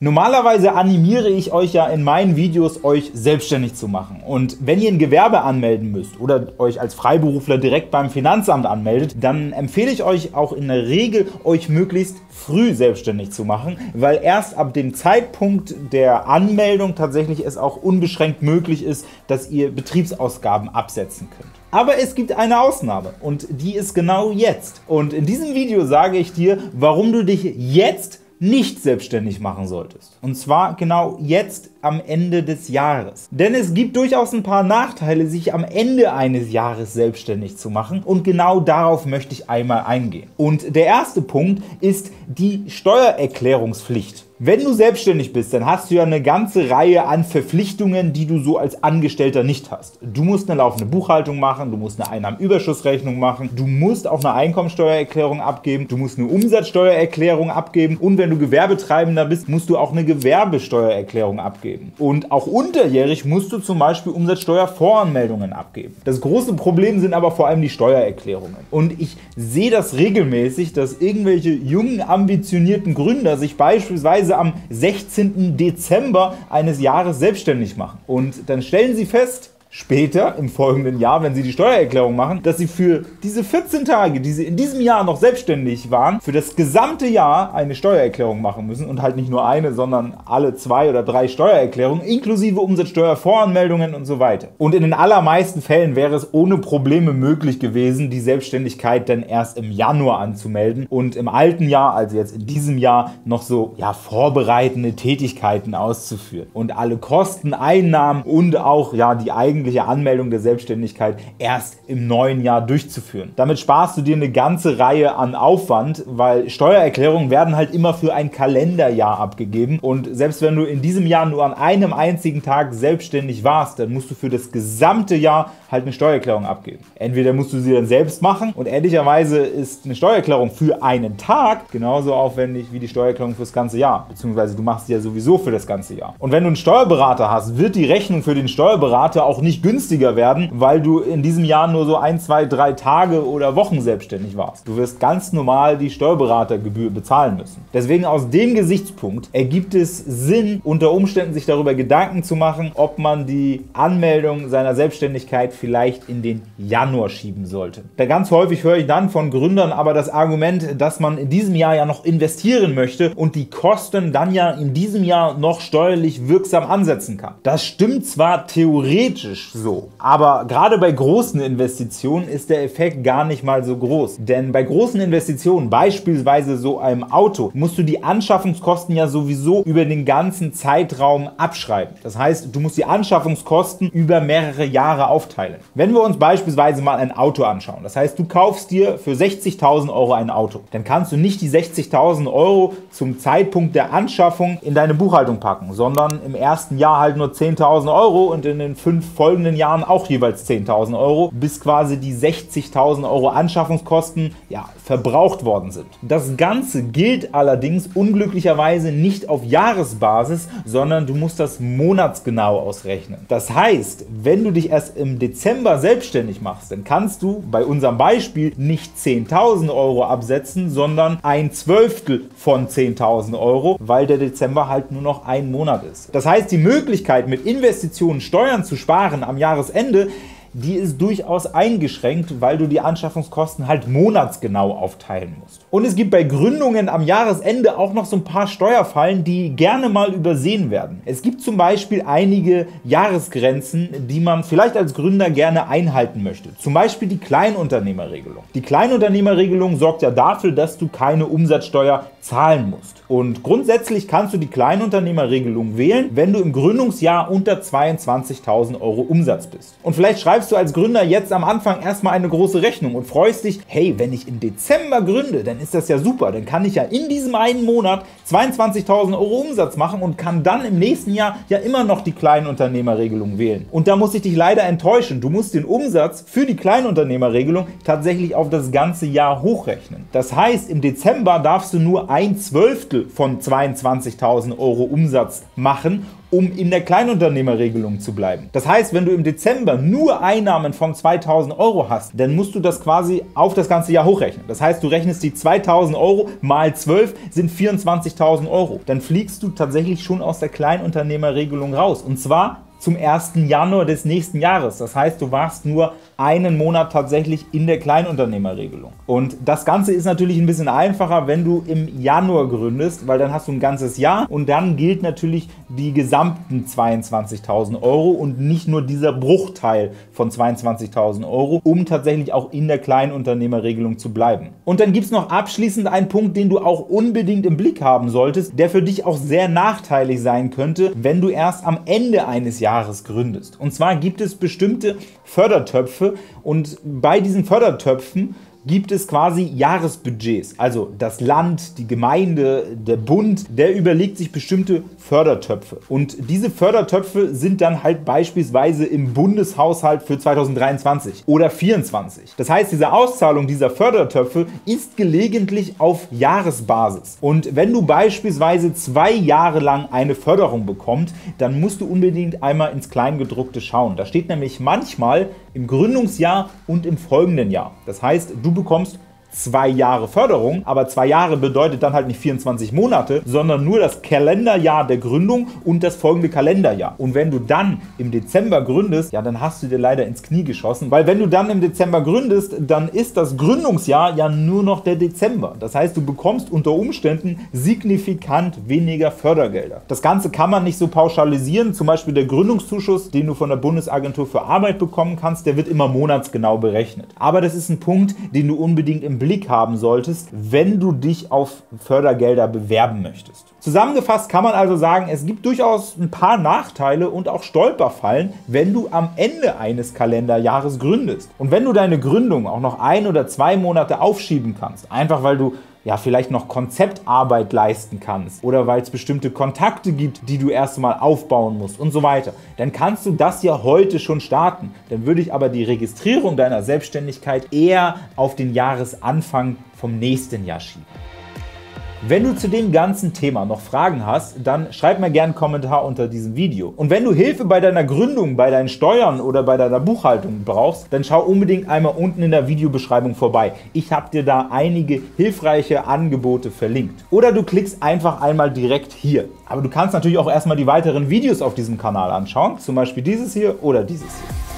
Normalerweise animiere ich euch ja in meinen Videos, euch selbstständig zu machen. Und wenn ihr ein Gewerbe anmelden müsst oder euch als Freiberufler direkt beim Finanzamt anmeldet, dann empfehle ich euch auch in der Regel, euch möglichst früh selbstständig zu machen, weil erst ab dem Zeitpunkt der Anmeldung tatsächlich es auch unbeschränkt möglich ist, dass ihr Betriebsausgaben absetzen könnt. Aber es gibt eine Ausnahme und die ist genau jetzt. Und in diesem Video sage ich dir, warum du dich jetzt nicht selbstständig machen solltest. Und zwar genau jetzt am Ende des Jahres. Denn es gibt durchaus ein paar Nachteile, sich am Ende eines Jahres selbstständig zu machen, und genau darauf möchte ich einmal eingehen. Und der erste Punkt ist die Steuererklärungspflicht. Wenn du selbstständig bist, dann hast du ja eine ganze Reihe an Verpflichtungen, die du so als Angestellter nicht hast. Du musst eine laufende Buchhaltung machen, du musst eine Einnahmenüberschussrechnung machen, du musst auch eine Einkommensteuererklärung abgeben, du musst eine Umsatzsteuererklärung abgeben und wenn du Gewerbetreibender bist, musst du auch eine Gewerbesteuererklärung abgeben. Und auch unterjährig musst du zum Beispiel Umsatzsteuervoranmeldungen abgeben. Das große Problem sind aber vor allem die Steuererklärungen. Und ich sehe das regelmäßig, dass irgendwelche jungen, ambitionierten Gründer sich beispielsweise am 16. Dezember eines Jahres selbstständig machen. Und dann stellen sie fest, später im folgenden Jahr, wenn sie die Steuererklärung machen, dass sie für diese 14 Tage, die sie in diesem Jahr noch selbstständig waren, für das gesamte Jahr eine Steuererklärung machen müssen und halt nicht nur eine, sondern alle 2 oder 3 Steuererklärungen inklusive Umsatzsteuervoranmeldungen und so weiter. Und in den allermeisten Fällen wäre es ohne Probleme möglich gewesen, die Selbstständigkeit dann erst im Januar anzumelden und im alten Jahr, also jetzt in diesem Jahr, noch so vorbereitende Tätigkeiten auszuführen und alle Kosten, Einnahmen und auch die Anmeldung der Selbstständigkeit erst im neuen Jahr durchzuführen. Damit sparst du dir eine ganze Reihe an Aufwand, weil Steuererklärungen werden halt immer für ein Kalenderjahr abgegeben und selbst wenn du in diesem Jahr nur an einem einzigen Tag selbstständig warst, dann musst du für das gesamte Jahr halt eine Steuererklärung abgeben. Entweder musst du sie dann selbst machen und ehrlicherweise ist eine Steuererklärung für einen Tag genauso aufwendig wie die Steuererklärung fürs ganze Jahr, beziehungsweise du machst sie ja sowieso für das ganze Jahr. Und wenn du einen Steuerberater hast, wird die Rechnung für den Steuerberater auch nicht günstiger werden, weil du in diesem Jahr nur so 1, 2, 3 Tage oder Wochen selbstständig warst. Du wirst ganz normal die Steuerberatergebühr bezahlen müssen. Deswegen aus dem Gesichtspunkt ergibt es Sinn, unter Umständen sich darüber Gedanken zu machen, ob man die Anmeldung seiner Selbstständigkeit vielleicht in den Januar schieben sollte. Da ganz häufig höre ich dann von Gründern aber das Argument, dass man in diesem Jahr ja noch investieren möchte und die Kosten dann ja in diesem Jahr noch steuerlich wirksam ansetzen kann. Das stimmt zwar theoretisch so. Aber gerade bei großen Investitionen ist der Effekt gar nicht mal so groß. Denn bei großen Investitionen, beispielsweise so einem Auto, musst du die Anschaffungskosten ja sowieso über den ganzen Zeitraum abschreiben. Das heißt, du musst die Anschaffungskosten über mehrere Jahre aufteilen. Wenn wir uns beispielsweise mal ein Auto anschauen, das heißt, du kaufst dir für 60.000 € ein Auto, dann kannst du nicht die 60.000 € zum Zeitpunkt der Anschaffung in deine Buchhaltung packen, sondern im ersten Jahr halt nur 10.000 € und in den 5 folgenden Jahren auch jeweils 10.000 €, bis quasi die 60.000 € Anschaffungskosten verbraucht worden sind. Das Ganze gilt allerdings unglücklicherweise nicht auf Jahresbasis, sondern du musst das monatsgenau ausrechnen. Das heißt, wenn du dich erst im Dezember selbstständig machst, dann kannst du bei unserem Beispiel nicht 10.000 € absetzen, sondern 1/12 von 10.000 €, weil der Dezember halt nur noch ein Monat ist. Das heißt, die Möglichkeit, mit Investitionen Steuern zu sparen am Jahresende, die ist durchaus eingeschränkt, weil du die Anschaffungskosten halt monatsgenau aufteilen musst. Und es gibt bei Gründungen am Jahresende auch noch so ein paar Steuerfallen, die gerne mal übersehen werden. Es gibt zum Beispiel einige Jahresgrenzen, die man vielleicht als Gründer gerne einhalten möchte. Zum Beispiel die Kleinunternehmerregelung. Die Kleinunternehmerregelung sorgt ja dafür, dass du keine Umsatzsteuer zahlen musst. Und grundsätzlich kannst du die Kleinunternehmerregelung wählen, wenn du im Gründungsjahr unter 22.000 € Umsatz bist. Und vielleicht schreibst du als Gründer jetzt am Anfang erstmal eine große Rechnung und freust dich, hey, wenn ich im Dezember gründe, dann ist das ja super, dann kann ich ja in diesem einen Monat 22.000 € Umsatz machen und kann dann im nächsten Jahr ja immer noch die Kleinunternehmerregelung wählen. Und da muss ich dich leider enttäuschen, du musst den Umsatz für die Kleinunternehmerregelung tatsächlich auf das ganze Jahr hochrechnen. Das heißt, im Dezember darfst du nur 1/12 von 22.000 € Umsatz machen um in der Kleinunternehmerregelung zu bleiben. Das heißt, wenn du im Dezember nur Einnahmen von 2.000 € hast, dann musst du das quasi auf das ganze Jahr hochrechnen. Das heißt, du rechnest die 2.000 € mal 12 sind 24.000 €. Dann fliegst du tatsächlich schon aus der Kleinunternehmerregelung raus. Und zwar zum 1. Januar des nächsten Jahres. Das heißt, du warst nur einen Monat tatsächlich in der Kleinunternehmerregelung. Und das Ganze ist natürlich ein bisschen einfacher, wenn du im Januar gründest, weil dann hast du ein ganzes Jahr und dann gilt natürlich die gesamten 22.000 € und nicht nur dieser Bruchteil von 22.000 €, um tatsächlich auch in der Kleinunternehmerregelung zu bleiben. Und dann gibt es noch abschließend einen Punkt, den du auch unbedingt im Blick haben solltest, der für dich auch sehr nachteilig sein könnte, wenn du erst am Ende eines Jahres gründest. Und zwar gibt es bestimmte Fördertöpfe und bei diesen Fördertöpfen gibt es quasi Jahresbudgets. Also das Land, die Gemeinde, der Bund, der überlegt sich bestimmte Fördertöpfe. Und diese Fördertöpfe sind dann halt beispielsweise im Bundeshaushalt für 2023 oder 2024. Das heißt, diese Auszahlung dieser Fördertöpfe ist gelegentlich auf Jahresbasis. Und wenn du beispielsweise 2 Jahre lang eine Förderung bekommst, dann musst du unbedingt einmal ins Kleingedruckte schauen. Da steht nämlich manchmal im Gründungsjahr und im folgenden Jahr. Das heißt, du bekommst 2 Jahre Förderung, aber 2 Jahre bedeutet dann halt nicht 24 Monate, sondern nur das Kalenderjahr der Gründung und das folgende Kalenderjahr. Und wenn du dann im Dezember gründest, ja, dann hast du dir leider ins Knie geschossen, weil wenn du dann im Dezember gründest, dann ist das Gründungsjahr ja nur noch der Dezember. Das heißt, du bekommst unter Umständen signifikant weniger Fördergelder. Das Ganze kann man nicht so pauschalisieren. Zum Beispiel der Gründungszuschuss, den du von der Bundesagentur für Arbeit bekommen kannst, der wird immer monatsgenau berechnet. Aber das ist ein Punkt, den du unbedingt im Blick haben solltest, wenn du dich auf Fördergelder bewerben möchtest. Zusammengefasst kann man also sagen, es gibt durchaus ein paar Nachteile und auch Stolperfallen, wenn du am Ende eines Kalenderjahres gründest. Und wenn du deine Gründung auch noch 1 oder 2 Monate aufschieben kannst, einfach weil du ja vielleicht noch Konzeptarbeit leisten kannst oder weil es bestimmte Kontakte gibt, die du erst mal aufbauen musst und so weiter, dann kannst du das ja heute schon starten. Dann würde ich aber die Registrierung deiner Selbstständigkeit eher auf den Jahresanfang vom nächsten Jahr schieben. Wenn du zu dem ganzen Thema noch Fragen hast, dann schreib mir gerne einen Kommentar unter diesem Video. Und wenn du Hilfe bei deiner Gründung, bei deinen Steuern oder bei deiner Buchhaltung brauchst, dann schau unbedingt einmal unten in der Videobeschreibung vorbei. Ich habe dir da einige hilfreiche Angebote verlinkt. Oder du klickst einfach einmal direkt hier. Aber du kannst natürlich auch erstmal die weiteren Videos auf diesem Kanal anschauen, zum Beispiel dieses hier oder dieses hier.